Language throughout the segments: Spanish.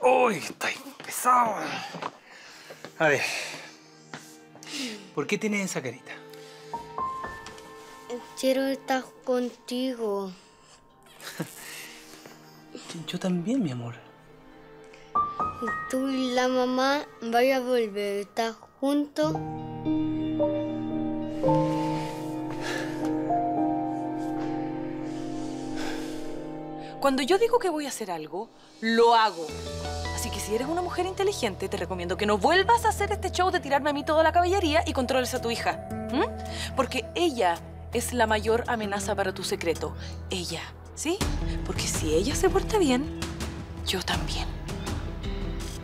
Uy, está pesado. A ver, ¿por qué tienes esa carita? Quiero estar contigo. Yo también, mi amor. Tú y la mamá van a volver a estar juntos. Cuando yo digo que voy a hacer algo, lo hago. Así que si eres una mujer inteligente, te recomiendo que no vuelvas a hacer este show de tirarme a mí toda la caballería y controles a tu hija. Porque ella es la mayor amenaza para tu secreto. Ella, ¿sí? Porque si ella se porta bien, yo también.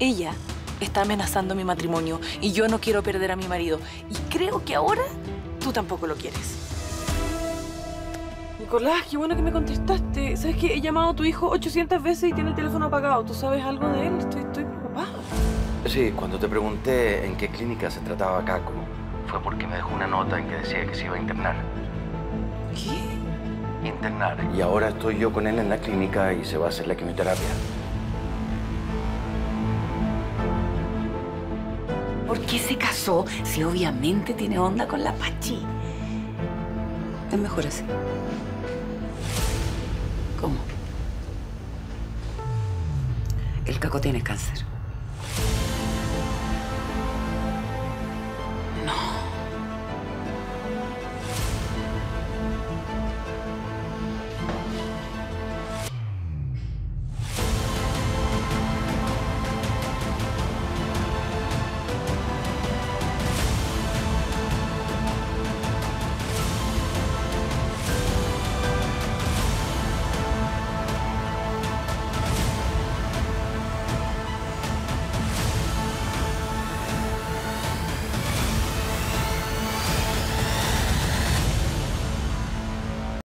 Ella está amenazando mi matrimonio y yo no quiero perder a mi marido. Y creo que ahora tú tampoco lo quieres. Nicolás, qué bueno que me contestaste. ¿Sabes qué? He llamado a tu hijo 800 veces y tiene el teléfono apagado. ¿Tú sabes algo de él? Estoy preocupada. Sí, cuando te pregunté en qué clínica se trataba Caco, fue porque me dejó una nota en que decía que se iba a internar. ¿Qué? Internar. Y ahora estoy yo con él en la clínica y se va a hacer la quimioterapia. ¿Por qué se casó si obviamente tiene onda con la Pachi? Es mejor así. ¿Cómo? El Caco tiene cáncer.